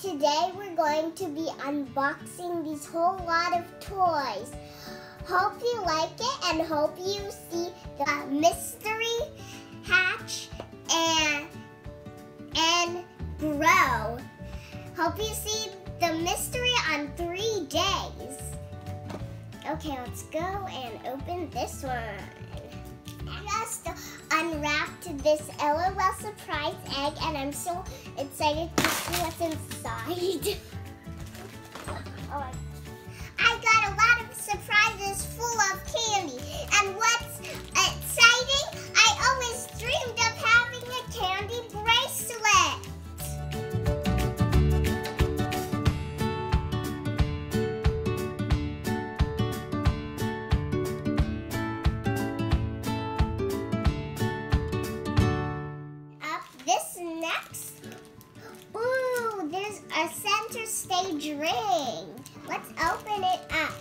Today we're going to be unboxing these whole lot of toys. Hope you like it and hope you see the mystery hatch and grow. Hope you see the mystery on 3 days. Okay, let's go and open this one. Just unwrapped this LOL surprise egg, and I'm so excited to see what's inside. Oh, I got a lot of surprises full of candy, and what's exciting? I always dreamed of having a candy bracelet. A center stage ring. Let's open it up.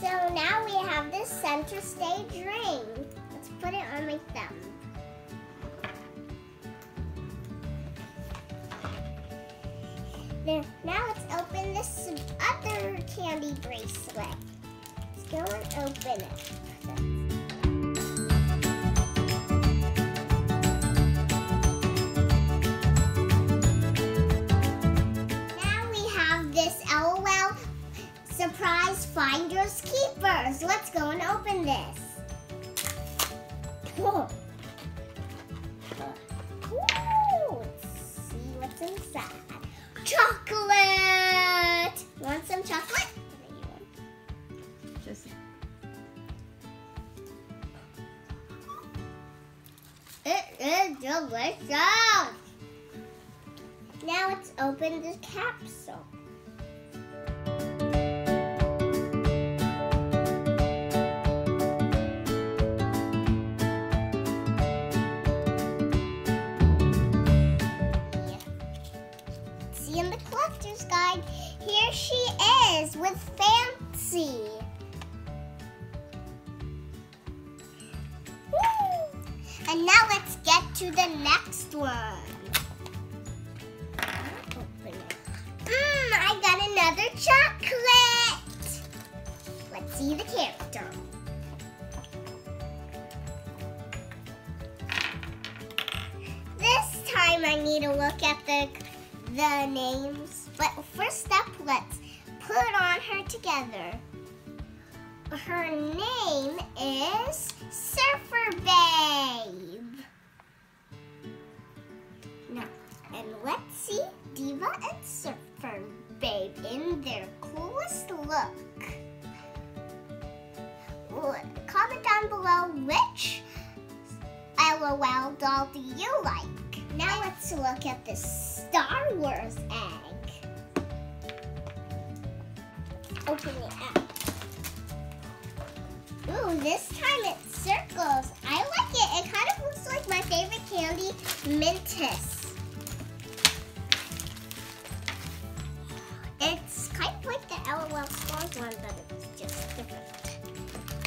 So now we have this center stage ring. Let's put it on my thumb. There. Now let's open this other candy bracelet. Let's go and open it. Surprise Finders Keepers. Let's go and open this. Cool. Ooh, let's see what's inside. Chocolate. Want some chocolate? Just. It is delicious. Now let's open the capsule. Guide. Here she is with Fancy. Woo! And now let's get to the next one. I got another chocolate. Let's see the character. This time I need to look at the names, but first up, let's put on her together. Her name is Surfer Babe. Now, and let's see Diva and Surfer Babe in their coolest look. Comment down below which LOL doll do you like. Now let's look at the Star Wars egg. Open it up. Ooh, this time it circles. I like it. It kind of looks like my favorite candy, Mintis. It's kind of like the LOL Stars one, but it's just different.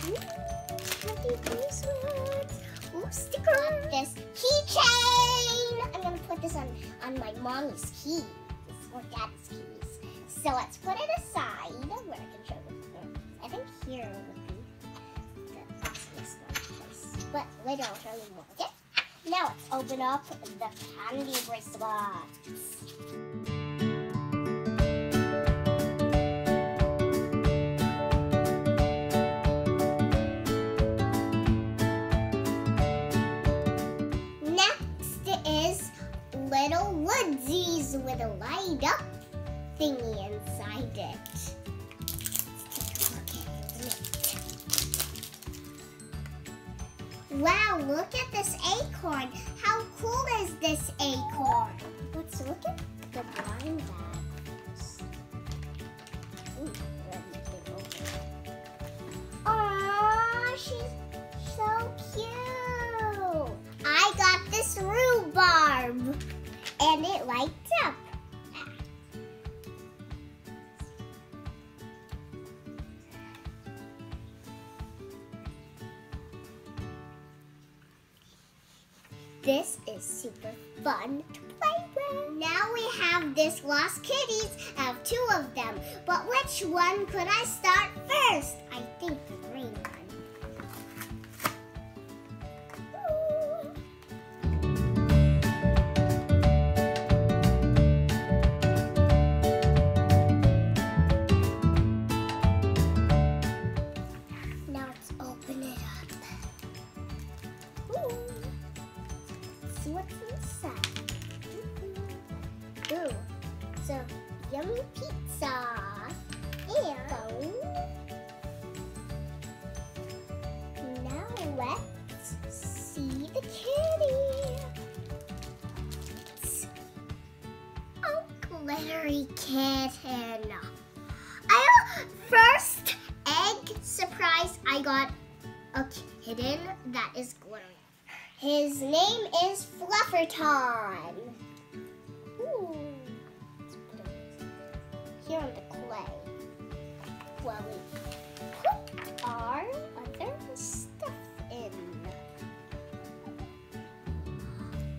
Ooh, happy Christmas. Ooh, sticker on this keychain. I'm going to put this on my mommy's keys, or daddy's keys. So let's put it aside where I can show it. I think here would be the best place. But later I'll show you more. Okay? Now let's open up the candy bracelets. Little Woodzeez with a light up thingy inside it. Let's take a look at it. Wow, look at this acorn. How cool is this acorn? Let's look at the blind bag. Aww, she's so cute. I got this rhubarb. And it lights up. This is super fun to play with. Now we have this Lost Kitties. I have two of them. But which one could I start first? I think the green one. Now let's open it up. Ooh. Let's see what's inside. Ooh, so yummy pizza and now let's see the kitty. Oh, glittery kitten. First egg surprise, I got a kitten that is glittering. His name is Flufferton. Here on the clay, while we put our other stuff in.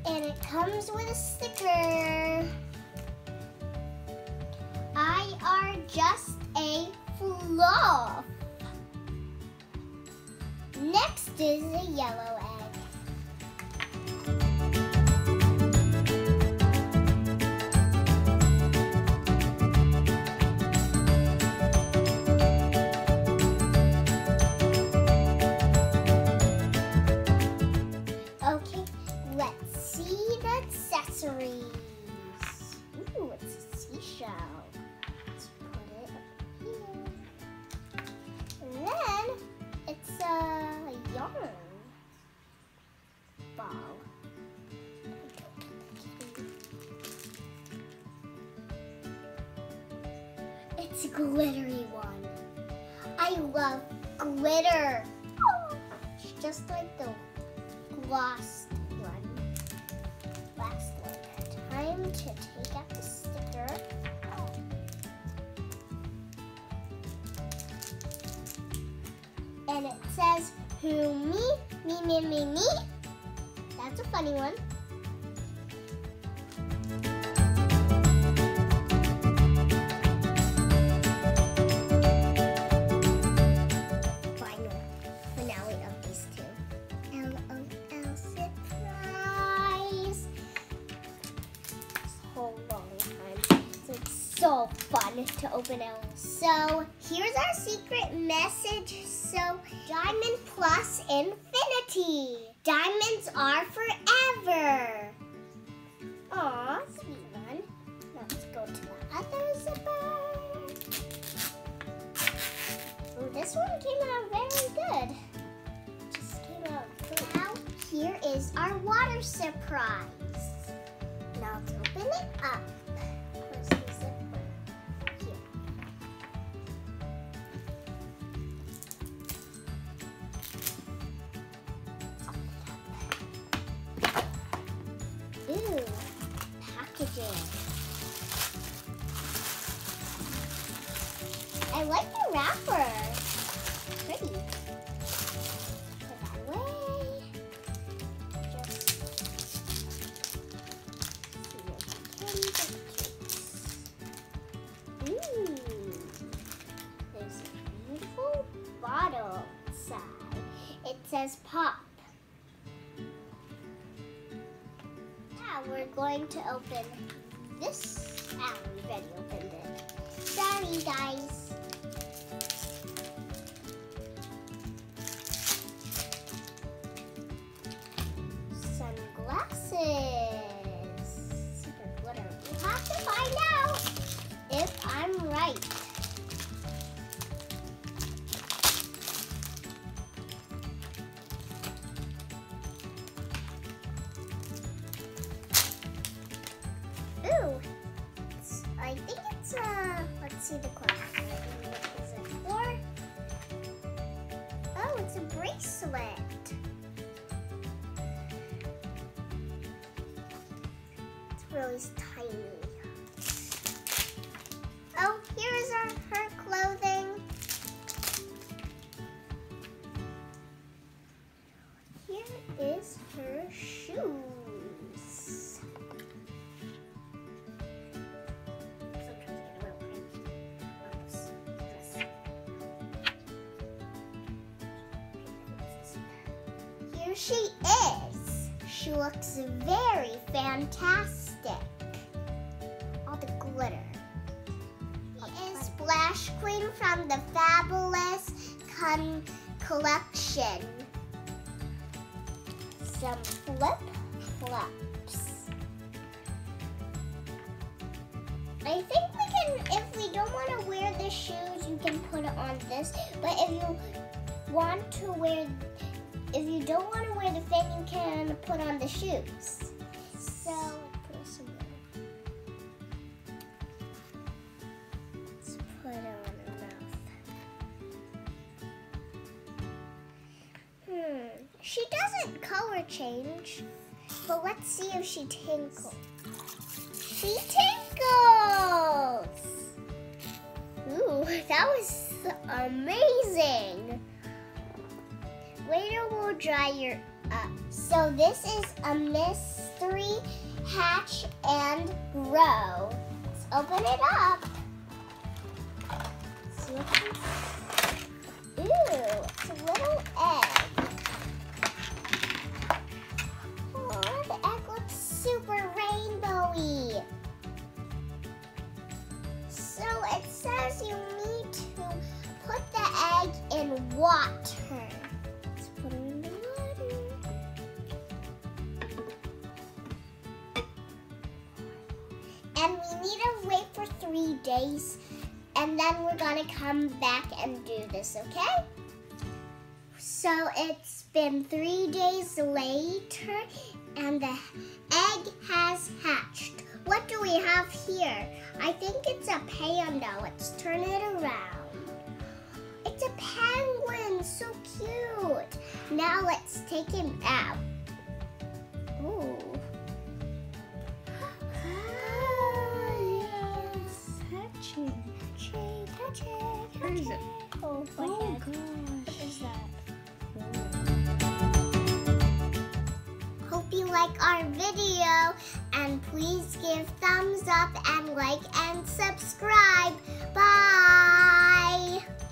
And it comes with a sticker. I are just a fluff. Next is a yellow egg. Ooh, it's a seashell. Let's put it up here. And then it's a yarn ball. It's a glittery one. I love glitter. Oh, it's just like the gloss. Time to take out the sticker. Oh. And it says, who, me. That's a funny one. So fun to open it. So here's our secret message. So Diamond plus infinity. Diamonds are forever. Aw, sweet one. Now let's go to the other zipper. Ooh, this one came out very good. Just came out good. Now here is our water surprise. Now let's open it up. I like the wrapper. Pretty. Put that away. Just see. Ooh. There's a beautiful bottle inside. It says pop. We're going to open this. We already opened it. Sorry, guys. Sunglasses. Super glitter. We'll have to find out if I'm right. Let's see the clock. What is it for? Oh, it's a bracelet. It's really tiny. Oh, here's her clothing. Here is her shoes. she is. She looks very fantastic. All the glitter. She is Splash Queen from the Fabulous Fun Collection. Some flip-flops. I think we can, if we don't want to wear the shoes, you can put it on this. But if you want to wear, if you don't want to wear the thing, you can put on the shoes. So, put some on. Let's put it on her mouth. She doesn't color change, but let's see if she tinkles. She tinkles! Ooh, that was amazing! Later we'll dry your up. So this is a mystery hatch and grow. Let's open it up. Let's look. Ooh, it's a little egg. Oh, the egg looks super rainbowy. So it says you need to put the egg in water. And we need to wait for 3 days, and then we're gonna come back and do this, okay? So it's been 3 days later, and the egg has hatched. What do we have here? I think it's a panda. Let's turn it around. It's a penguin, so cute. Now let's take him out. Ooh. Where is it? Oh, oh gosh. What is that? Hope you like our video, and please give thumbs up and like and subscribe. Bye!